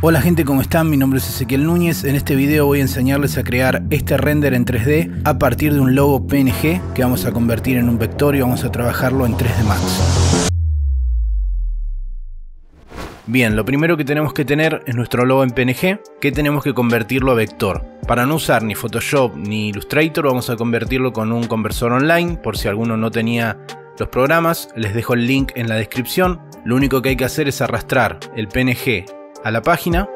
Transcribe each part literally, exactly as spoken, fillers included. Hola gente, ¿cómo están? Mi nombre es Ezequiel Núñez. En este video voy a enseñarles a crear este render en tres D a partir de un logo P N G que vamos a convertir en un vector y vamos a trabajarlo en tres D Max. Bien, lo primero que tenemos que tener es nuestro logo en P N G, que tenemos que convertirlo a vector. Para no usar ni Photoshop ni Illustrator vamos a convertirlo con un conversor online, por si alguno no tenía los programas, les dejo el link en la descripción. Lo único que hay que hacer es arrastrar el P N G a la página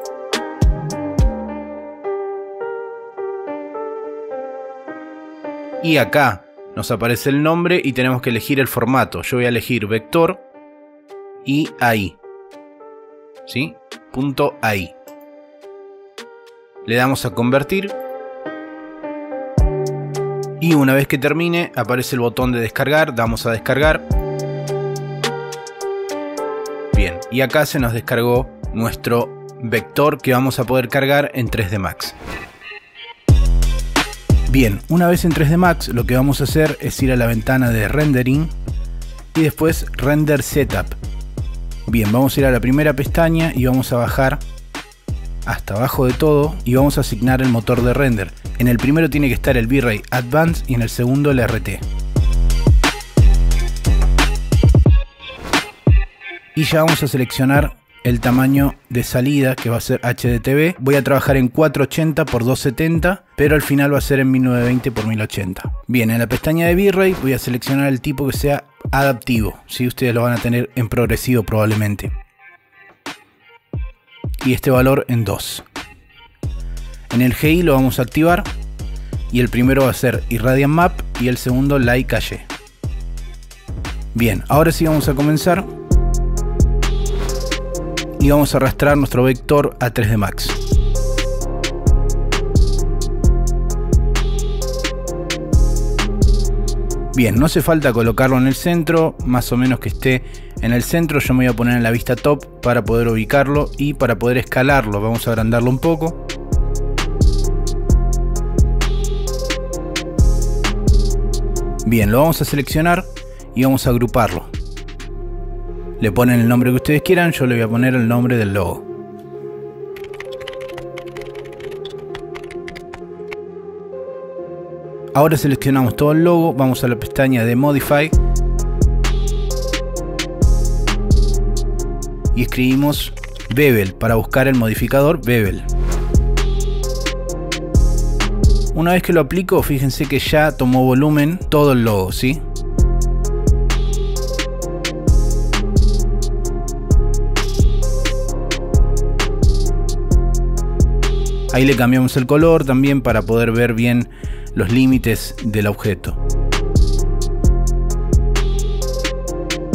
y acá nos aparece el nombre y tenemos que elegir el formato. Yo voy a elegir vector y ahí, ¿sí? Punto ahí. Le damos a convertir y una vez que termine aparece el botón de descargar, damos a descargar. Bien, y acá se nos descargó nuestro vector que vamos a poder cargar en tres D Max. Bien, una vez en tres D Max lo que vamos a hacer es ir a la ventana de rendering y después render setup. Bien, vamos a ir a la primera pestaña y vamos a bajar hasta abajo de todo y vamos a asignar el motor de render. En el primero tiene que estar el V-Ray Advanced y en el segundo el R T. Y ya vamos a seleccionar el tamaño de salida, que va a ser H D T V. Voy a trabajar en cuatrocientos ochenta por doscientos setenta, pero al final va a ser en mil novecientos veinte por mil ochenta. Bien, en la pestaña de V-Ray voy a seleccionar el tipo que sea adaptivo. Si ustedes lo van a tener en progresivo probablemente. Y este valor en dos. En el G I lo vamos a activar. Y el primero va a ser Irradiant Map y el segundo Light Cache. Bien, ahora sí vamos a comenzar. Y vamos a arrastrar nuestro vector a tres D Max. Bien, no hace falta colocarlo en el centro, más o menos que esté en el centro. Yo me voy a poner en la vista top para poder ubicarlo y para poder escalarlo. Vamos a agrandarlo un poco. Bien, lo vamos a seleccionar y vamos a agruparlo. Le ponen el nombre que ustedes quieran, yo le voy a poner el nombre del logo. Ahora seleccionamos todo el logo, vamos a la pestaña de Modify y escribimos Bevel para buscar el modificador Bevel. Una vez que lo aplico, fíjense que ya tomó volumen todo el logo, ¿sí? Ahí le cambiamos el color también para poder ver bien los límites del objeto.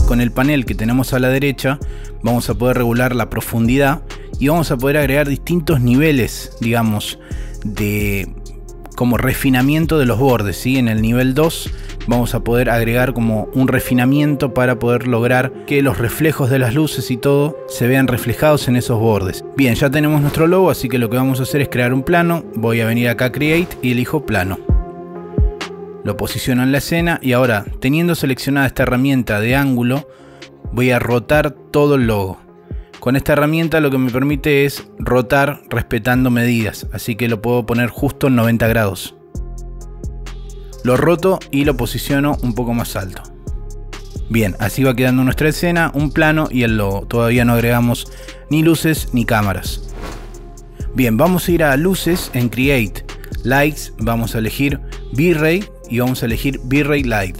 Con el panel que tenemos a la derecha vamos a poder regular la profundidad y vamos a poder agregar distintos niveles, digamos, de como refinamiento de los bordes, ¿sí? En el nivel dos vamos a poder agregar como un refinamiento para poder lograr que los reflejos de las luces y todo se vean reflejados en esos bordes. Bien, ya tenemos nuestro logo, así que lo que vamos a hacer es crear un plano. Voy a venir acá a Create y elijo plano. Lo posiciono en la escena y ahora, teniendo seleccionada esta herramienta de ángulo, voy a rotar todo el logo. Con esta herramienta lo que me permite es rotar respetando medidas, así que lo puedo poner justo en noventa grados. Lo roto y lo posiciono un poco más alto. Bien, así va quedando nuestra escena, un plano y el logo. Todavía no agregamos ni luces ni cámaras. Bien, vamos a ir a luces en Create, Lights, vamos a elegir V-Ray y vamos a elegir V-Ray Light.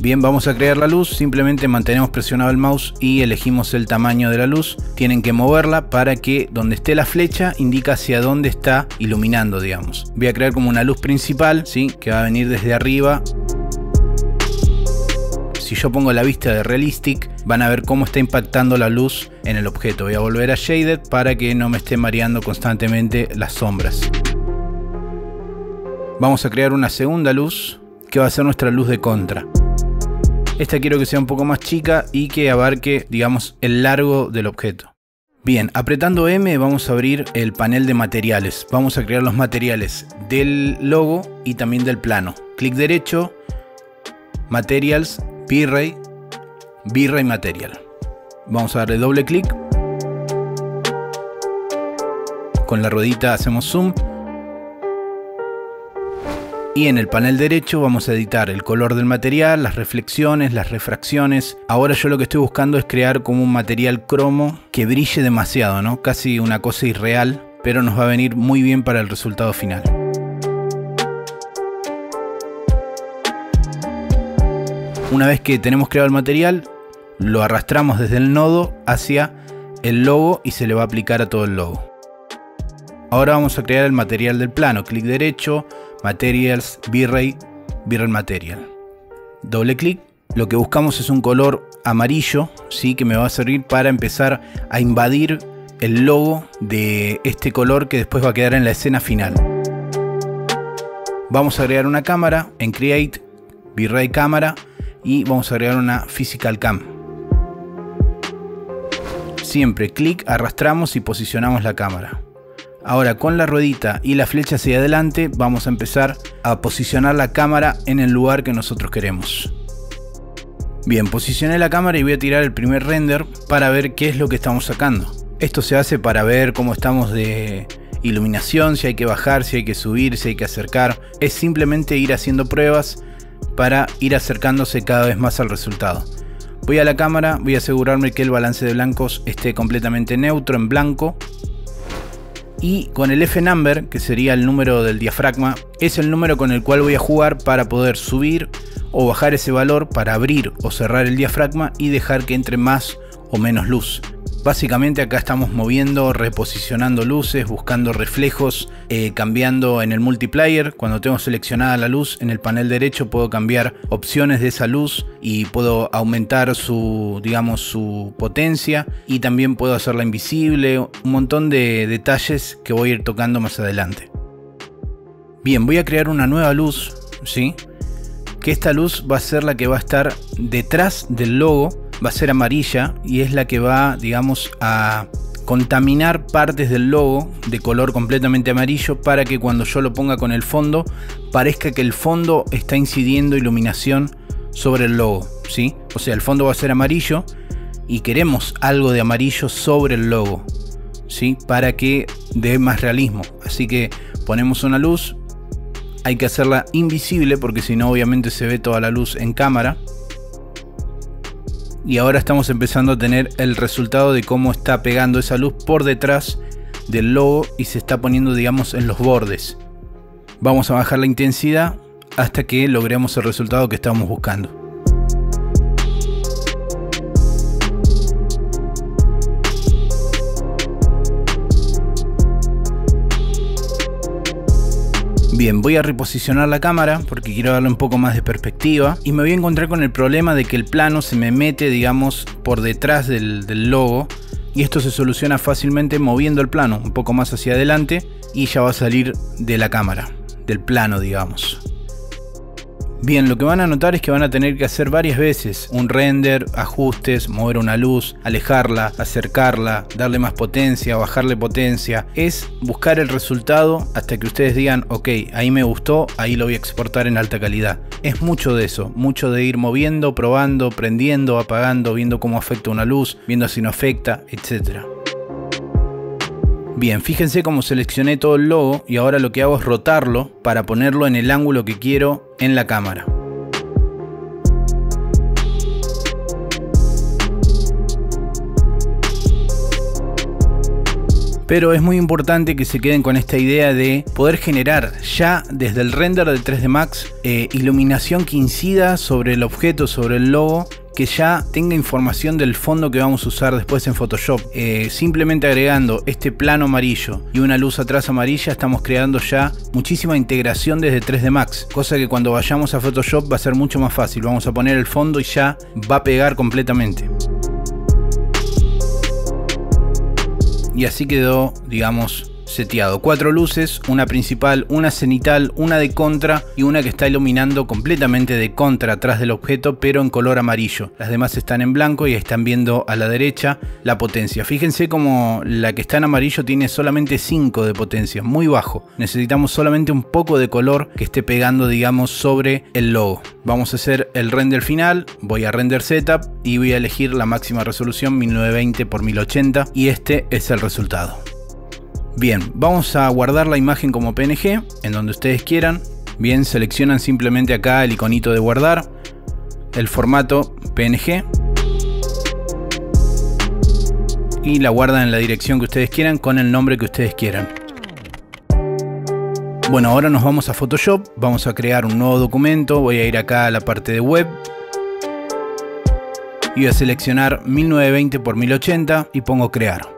Bien, vamos a crear la luz, simplemente mantenemos presionado el mouse y elegimos el tamaño de la luz. Tienen que moverla para que donde esté la flecha indica hacia dónde está iluminando, digamos. Voy a crear como una luz principal, ¿sí? Que va a venir desde arriba. Si yo pongo la vista de Realistic, van a ver cómo está impactando la luz en el objeto. Voy a volver a Shaded para que no me esté mareando constantemente las sombras. Vamos a crear una segunda luz que va a ser nuestra luz de contra. Esta quiero que sea un poco más chica y que abarque, digamos, el largo del objeto. Bien, apretando M vamos a abrir el panel de materiales. Vamos a crear los materiales del logo y también del plano. Clic derecho, Materials, V-Ray, V-Ray Material. Vamos a darle doble clic con la ruedita hacemos zoom. Y en el panel derecho vamos a editar el color del material, las reflexiones, las refracciones. Ahora yo lo que estoy buscando es crear como un material cromo que brille demasiado, ¿no? Casi una cosa irreal, pero nos va a venir muy bien para el resultado final. Una vez que tenemos creado el material, lo arrastramos desde el nodo hacia el logo y se le va a aplicar a todo el logo. Ahora vamos a crear el material del plano. Clic derecho, Materials, V-Ray, V-Ray Material. Doble clic. Lo que buscamos es un color amarillo, ¿sí? Que me va a servir para empezar a invadir el logo de este color que después va a quedar en la escena final. Vamos a agregar una cámara en Create, V-Ray Cámara. Y vamos a agregar una Physical Cam. Siempre clic, arrastramos y posicionamos la cámara. Ahora con la ruedita y la flecha hacia adelante vamos a empezar a posicionar la cámara en el lugar que nosotros queremos. Bien, posicioné la cámara y voy a tirar el primer render para ver qué es lo que estamos sacando. Esto se hace para ver cómo estamos de iluminación, si hay que bajar, si hay que subir, si hay que acercar. Es simplemente ir haciendo pruebas para ir acercándose cada vez más al resultado. Voy a la cámara, voy a asegurarme que el balance de blancos esté completamente neutro, en blanco. Y con el F number, que sería el número del diafragma, es el número con el cual voy a jugar para poder subir o bajar ese valor, para abrir o cerrar el diafragma y dejar que entre más o menos luz. Básicamente acá estamos moviendo, reposicionando luces, buscando reflejos, eh, cambiando en el multiplayer. Cuando tengo seleccionada la luz, en el panel derecho puedo cambiar opciones de esa luz y puedo aumentar su, digamos, su potencia, y también puedo hacerla invisible, un montón de detalles que voy a ir tocando más adelante. Bien, voy a crear una nueva luz, ¿sí? Que esta luz va a ser la que va a estar detrás del logo. Va a ser amarilla y es la que va, digamos, a contaminar partes del logo de color completamente amarillo para que cuando yo lo ponga con el fondo parezca que el fondo está incidiendo iluminación sobre el logo, ¿sí? O sea, el fondo va a ser amarillo y queremos algo de amarillo sobre el logo, ¿sí? Para que dé más realismo. Así que ponemos una luz, hay que hacerla invisible porque si no obviamente se ve toda la luz en cámara. Y ahora estamos empezando a tener el resultado de cómo está pegando esa luz por detrás del logo y se está poniendo, digamos, en los bordes. Vamos a bajar la intensidad hasta que logremos el resultado que estábamos buscando. Bien, voy a reposicionar la cámara porque quiero darle un poco más de perspectiva y me voy a encontrar con el problema de que el plano se me mete, digamos, por detrás del, del logo, y esto se soluciona fácilmente moviendo el plano un poco más hacia adelante y ya va a salir de la cámara, del plano, digamos. Bien, lo que van a notar es que van a tener que hacer varias veces un render, ajustes, mover una luz, alejarla, acercarla, darle más potencia, bajarle potencia. Es buscar el resultado hasta que ustedes digan, ok, ahí me gustó, ahí lo voy a exportar en alta calidad. Es mucho de eso, mucho de ir moviendo, probando, prendiendo, apagando, viendo cómo afecta una luz, viendo si no afecta, etcétera. Bien, fíjense cómo seleccioné todo el logo y ahora lo que hago es rotarlo para ponerlo en el ángulo que quiero en la cámara. Pero es muy importante que se queden con esta idea de poder generar ya desde el render de tres D Max eh, iluminación que incida sobre el objeto, sobre el logo, que ya tenga información del fondo que vamos a usar después en Photoshop. Eh, simplemente agregando este plano amarillo y una luz atrás amarilla estamos creando ya muchísima integración desde tres D Max, cosa que cuando vayamos a Photoshop va a ser mucho más fácil. Vamos a poner el fondo y ya va a pegar completamente. Y así quedó, digamos, seteado. Cuatro luces, una principal, una cenital, una de contra y una que está iluminando completamente de contra atrás del objeto, pero en color amarillo. Las demás están en blanco y están viendo a la derecha la potencia. Fíjense como la que está en amarillo tiene solamente cinco de potencia, muy bajo. Necesitamos solamente un poco de color que esté pegando, digamos, sobre el logo. Vamos a hacer el render final, voy a render setup y voy a elegir la máxima resolución mil novecientos veinte por mil ochenta y este es el resultado. Bien, vamos a guardar la imagen como P N G, en donde ustedes quieran. Bien, seleccionan simplemente acá el iconito de guardar, el formato P N G, y la guardan en la dirección que ustedes quieran, con el nombre que ustedes quieran. Bueno, ahora nos vamos a Photoshop, vamos a crear un nuevo documento. Voy a ir acá a la parte de web y voy a seleccionar mil novecientos veinte por mil ochenta y pongo crear.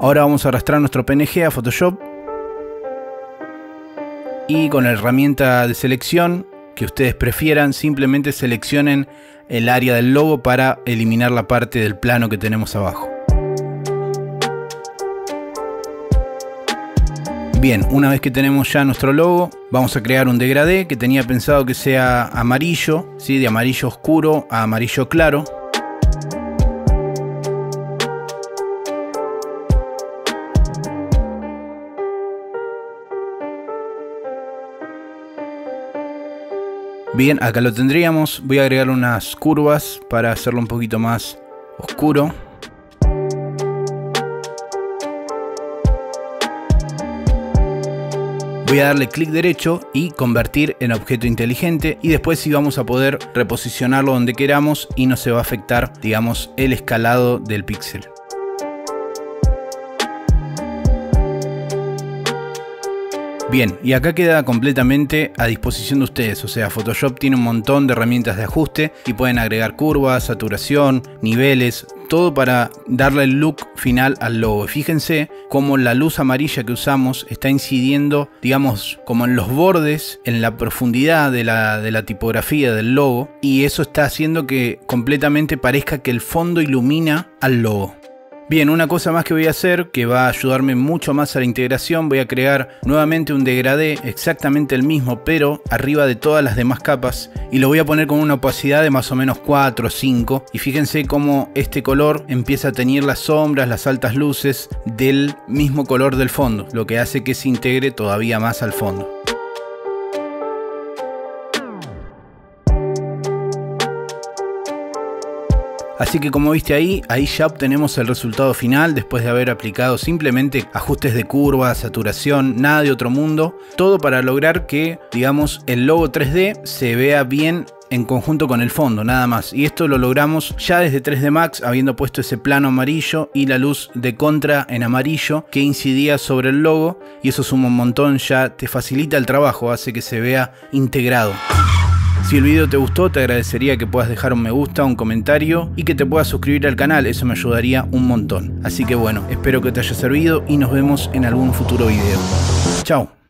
Ahora vamos a arrastrar nuestro P N G a Photoshop y con la herramienta de selección que ustedes prefieran, simplemente seleccionen el área del logo para eliminar la parte del plano que tenemos abajo. Bien, una vez que tenemos ya nuestro logo, vamos a crear un degradé que tenía pensado que sea amarillo, ¿sí? De amarillo oscuro a amarillo claro. Bien, acá lo tendríamos. Voy a agregar unas curvas para hacerlo un poquito más oscuro. Voy a darle clic derecho y convertir en objeto inteligente, y después sí vamos a poder reposicionarlo donde queramos y no se va a afectar, digamos, el escalado del píxel. Bien, y acá queda completamente a disposición de ustedes. O sea, Photoshop tiene un montón de herramientas de ajuste y pueden agregar curvas, saturación, niveles, todo para darle el look final al logo. Fíjense cómo la luz amarilla que usamos está incidiendo, digamos, como en los bordes, en la profundidad de la, de la tipografía del logo, y eso está haciendo que completamente parezca que el fondo ilumina al logo. Bien, una cosa más que voy a hacer que va a ayudarme mucho más a la integración, voy a crear nuevamente un degradé, exactamente el mismo, pero arriba de todas las demás capas, y lo voy a poner con una opacidad de más o menos cuatro o cinco, y fíjense cómo este color empieza a teñir las sombras, las altas luces del mismo color del fondo, lo que hace que se integre todavía más al fondo. Así que como viste ahí, ahí ya obtenemos el resultado final después de haber aplicado simplemente ajustes de curva, saturación, nada de otro mundo. Todo para lograr que, digamos, el logo tres D se vea bien en conjunto con el fondo, nada más. Y esto lo logramos ya desde tres D Max, habiendo puesto ese plano amarillo y la luz de contra en amarillo que incidía sobre el logo. Y eso suma un montón, ya te facilita el trabajo, hace que se vea integrado. Si el video te gustó, te agradecería que puedas dejar un me gusta, un comentario y que te puedas suscribir al canal, eso me ayudaría un montón. Así que bueno, espero que te haya servido y nos vemos en algún futuro video. Chao.